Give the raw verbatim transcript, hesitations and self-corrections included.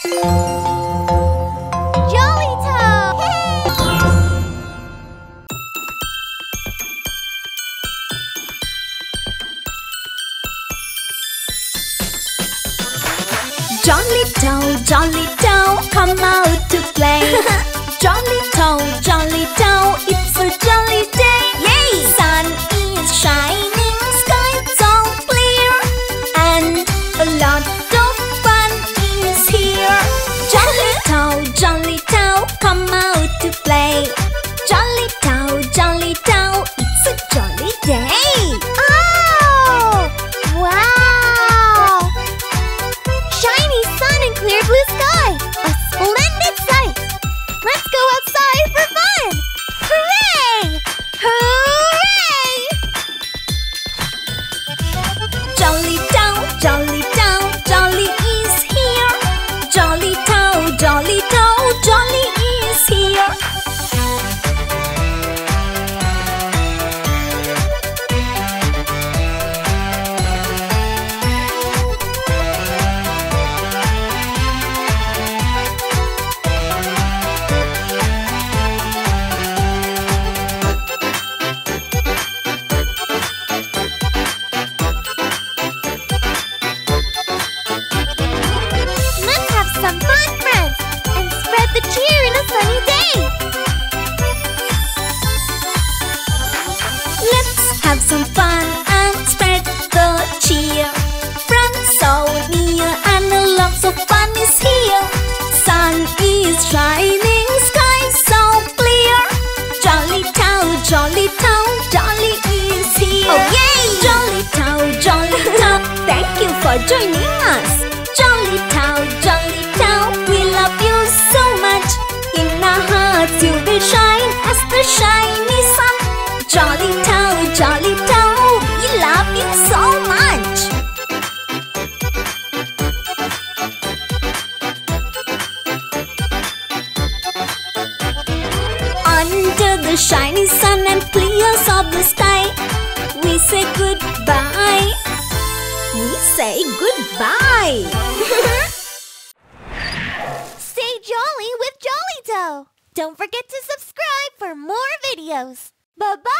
Jollytoe, Jollytoe, come out to play. Jollytoe, Jollytoe, it's a jolly day. Yay! Sun is shining, sky's all clear, and a lot of fun is here. Jollytoe, Jollytoe, come out to play. Jollytoe, Jollytoe, it's a jolly day. Have some fun and spread the cheer. Friends so near and a lot of fun is here. Sun is shining, sky so clear. Jollytoe, Jollytoe, jolly is here. Oh yay! Jollytoe, Jollytoe, thank you for joining us. Jollytoe, Jollytoe, we love you so much. In our hearts you will shine as the shiny sun. Jollytoe, Jollytoe, we love you so much. Under the shiny sun and clears of the sky, we say goodbye. We say goodbye. Stay jolly with Jollytoe. Don't forget to subscribe for more videos. Bye-bye!